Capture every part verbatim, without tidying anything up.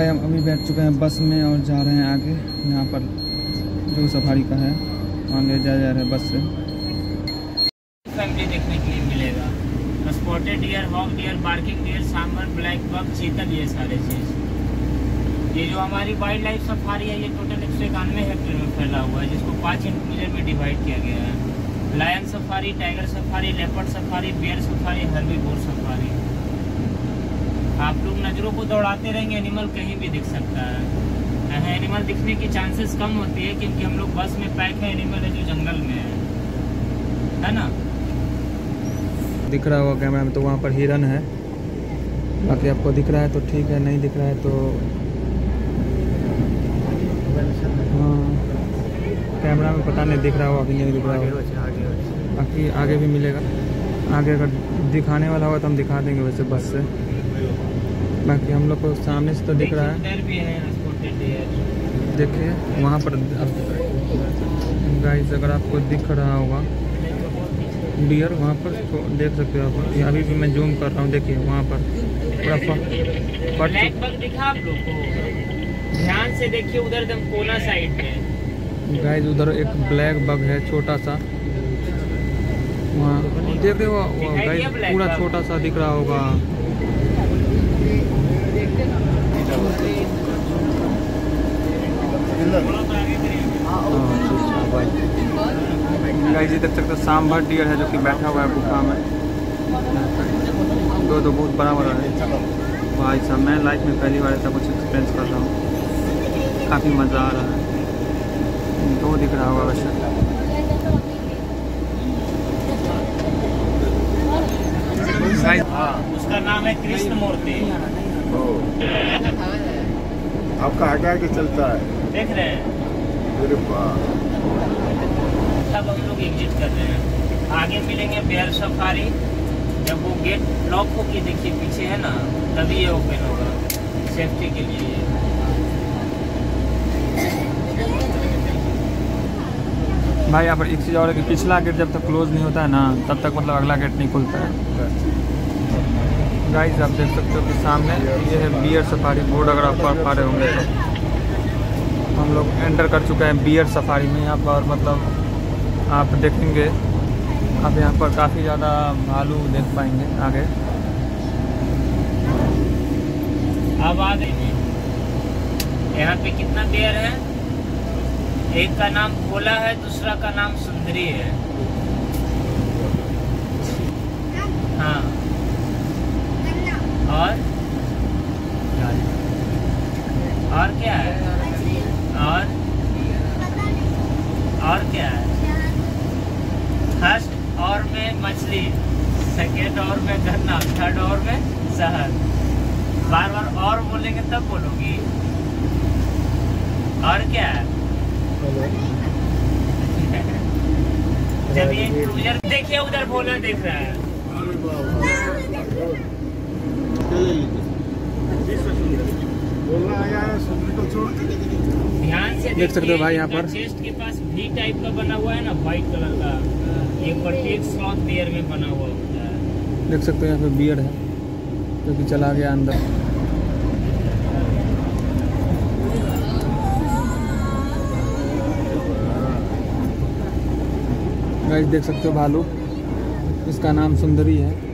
भाई हम अभी बैठ चुके हैं बस में और जा रहे हैं आगे। यहाँ पर जो सफारी का है वहाँ ले जाया जा रहा है बस से। देखने के लिए मिलेगा spotted deer, hog deer, barking deer, सामन, ब्लैक बक, चीतल, ये सारे चीज़। ये जो हमारी वाइल्ड लाइफ सफारी है ये टोटल एक सौ इक्यानवे हेक्टेयर में फैला हुआ है, जिसको पाँच इंटीरियर में डिवाइड किया गया है। Lion safari, tiger safari, leopard safari, bear safari, herbivore safari. आप लोग नज़रों को दौड़ाते रहेंगे, एनिमल कहीं भी दिख सकता है। एनिमल दिखने की चांसेस कम होती है क्योंकि हम लोग बस में पैक है, एनिमल है जो जंगल में है, है ना। दिख रहा होगा कैमरा में तो वहाँ पर हिरन है, बाकी आपको दिख रहा है तो ठीक है, नहीं दिख रहा है तो हाँ कैमरा में पता नहीं दिख रहा होगा कि नहीं दिख रहा होगा। बाकी आगे भी मिलेगा, आगे अगर दिखाने वाला होगा तो हम दिखा देंगे वैसे बस से। बाकी हम लोग को सामने से तो दिख रहा है, देखिए वहाँ पर गाइस अगर आपको दिख रहा होगा डियर वहाँ पर तो देख सकते हो आप। अभी भी मैं जूम कर रहा हूँ, देखिए वहाँ पर पूरा ब्लैक बक दिखा आप लोग को, ध्यान से देखिए उधर एकदम कोना साइड में गाइस, उधर एक ब्लैक बग है छोटा सा, वहाँ देख रहे हो गाइस पूरा छोटा सा दिख रहा होगा। गाइस देख सकते हो सांभर डियर है जो कि बैठा हुआ है गुफा में, दो दो बहुत बड़ा बड़ा है। भाई साहब मैं लाइफ में पहली बार ऐसा कुछ एक्सपीरियंस कर रहा हूँ, काफ़ी मज़ा आ रहा है। दो दिख रहा होगा वैसे, उसका नाम है कृष्ण मूर्ति। आपका आगे आगे चलता है, देख रहे हैं। तब हम लोग एग्जिट कर रहे हैं, आगे मिलेंगे बेयर सफारी। जब वो गेट लॉक होके देखिए पीछे है ना, तभी ये ओपन होगा सेफ्टी के लिए। भाई यहाँ पर एक चीज़ और है कि पिछला गेट जब तक क्लोज नहीं होता है ना तब तक मतलब अगला गेट नहीं खुलता है। गाइस आप देख सकते हो कि सामने ये है बियर सफारी बोर्ड, अगर आप पढ़ पा रहे होंगे तो। हम लोग एंटर कर चुके हैं बियर सफारी में यहाँ पर, मतलब आप देखेंगे आप यहाँ पर काफ़ी ज़्यादा भालू देख पाएंगे आगे। अब आ गए यहाँ पे कितना बियर है, एक का नाम भोला है, दूसरा का नाम सुंदरी है। हाँ और और क्या है, और और क्या है। फर्स्ट और में मछली, सेकेंड और में गन्ना, थर्ड और में शहर। बार बार और बोलेंगे तब बोलोगी। और क्या है जब ये देखिए उधर बोला देख रहा है, ध्यान से देख सकते हो भाई। यहाँ पर चेस्ट के पास भी टाइप का बना हुआ है ना, व्हाइट कलर का, ये प्रत्येक स्लॉट बियर में बना हुआ होता है। देख सकते हो यहाँ पे बियर है जो कि चला गया अंदर। गाइस देख सकते हो भालू, इसका नाम सुंदरी है।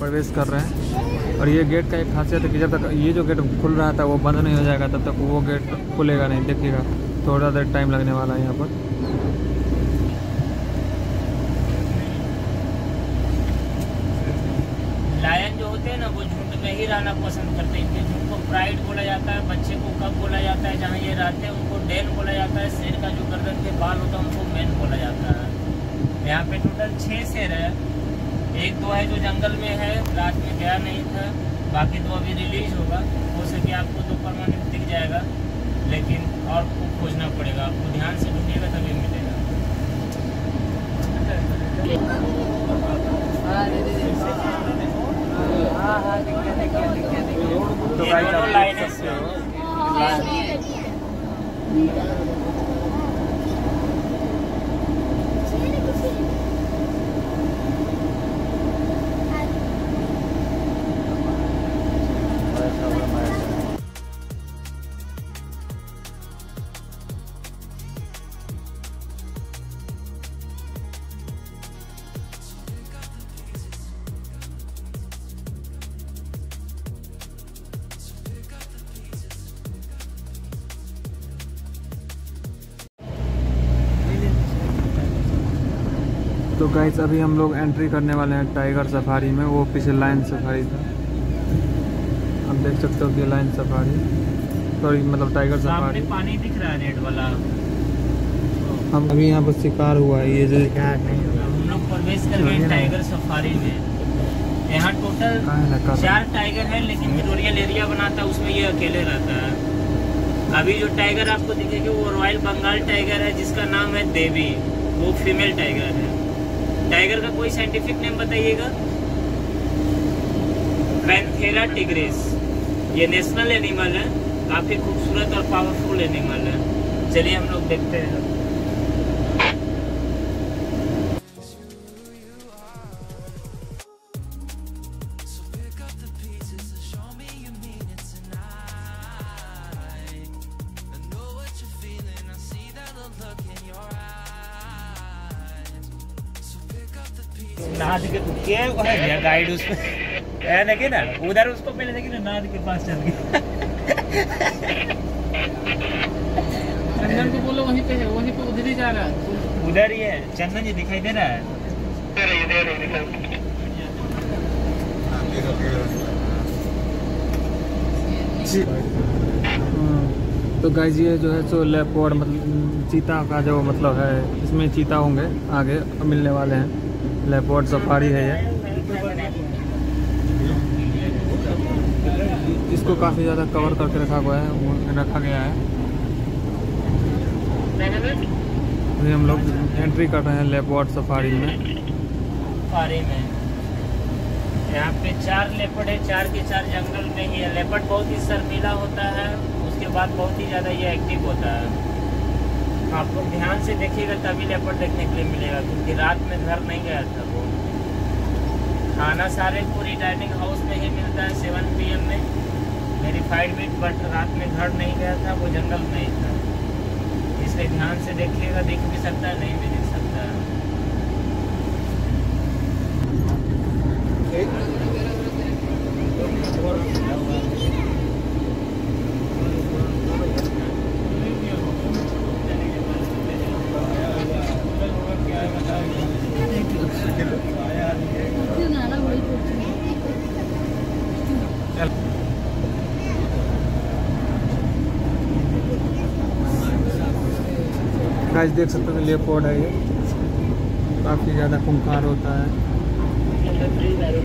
प्रवेश कर रहे हैं और ये गेट का एक खासियत है कि जब तक ये जो गेट खुल रहा था वो बंद नहीं हो जाएगा तब तक वो गेट खुलेगा नहीं। देखिएगा थोड़ा देर टाइम लगने वाला है यहाँ पर। लायन जो होते हैं ना वो झुंड में ही रहना पसंद करते हैं, इसलिए झुंड को प्राइड बोला जाता है। बच्चे को कब बोला जाता है, जहाँ ये रहते हैं उनको डेन बोला जाता है। शेर का जो गर्दन के बाल होता है उनको मेन बोला जाता है। यहाँ पे टोटल छः शेर है, एक दो है जो जंगल में है, रात में गया नहीं था, बाकी दो अभी रिलीज होगा। हो सके आपको तो परमानेंट दिख जाएगा, लेकिन और को खोजना पड़ेगा, आपको ध्यान से ढूंढिएगा तभी मिलेगा। तो गाइस आप देख सकते हो। तो गाइस अभी हम लोग एंट्री करने वाले हैं टाइगर सफारी में। वो पीछे लाइन सफारी था, आप देख सकते हो कि लाइन सफारी सॉरी मतलब टाइगर सफारी। पानी दिख रहा है रेड वाला। हम अभी यहाँ पर शिकार हुआ है, ये जो क्या है हम लोग प्रवेश कर गए टाइगर सफारी में। यहाँ टोटल चार टाइगर है, लेकिन टूरियल एरिया बनाता है उसमें ये अकेले रहता है। अभी जो टाइगर आपको दिखेगा वो रॉयल बंगाल टाइगर है, जिसका नाम है देवी। वो फीमेल टाइगर है। टाइगर का कोई साइंटिफिक नेम बताइएगा। Panthera tigris. ये नेशनल एनिमल है, काफी खूबसूरत और पावरफुल एनिमल है। चलिए हम लोग देखते हैं। नाद के क्या है गाइड उसमें है ना कि ना उधर उसको पहले देखिए ना नाद के पास चल गया। चंदन को बोलो वहीं पे है, वहीं पे उधर ही जा रहा है, उधर ही है। चंदन जी दिखाई दे रहा है जी। तो गाइस ये जो है सो लेपर्ड मतलब चीता का जो मतलब है, इसमें चीता होंगे आगे मिलने वाले हैं। लेपर्ड सफारी है ये, इसको काफ़ी ज़्यादा कवर करके रखा हुआ है रखा गया है। अभी हम लोग एंट्री कर रहे हैं लेपर्ड सफारी में। सफारी में यहाँ पे चार लेपर्ड है, चार के चार जंगल में ही है। लेपर्ड बहुत ही शर्मीला होता है, उसके बाद बहुत ही ज़्यादा ये एक्टिव होता है। आप लोग ध्यान से देखिएगा तभी लेपर्ड देखने के लिए मिलेगा, क्योंकि रात में घर नहीं गया था वो। खाना सारे को रिटायरिंग हाउस में ही मिलता है सेवन पी एम में, वेरीफाइड मीट, बट रात में घर नहीं गया था वो, जंगल में ही था। इसलिए ध्यान से देखिएगा, देख भी सकता है नहीं भी देख सकता है। गाइस देख सकते हो लेपर्ड है ये, काफ़ी ज़्यादा खूंखार होता है।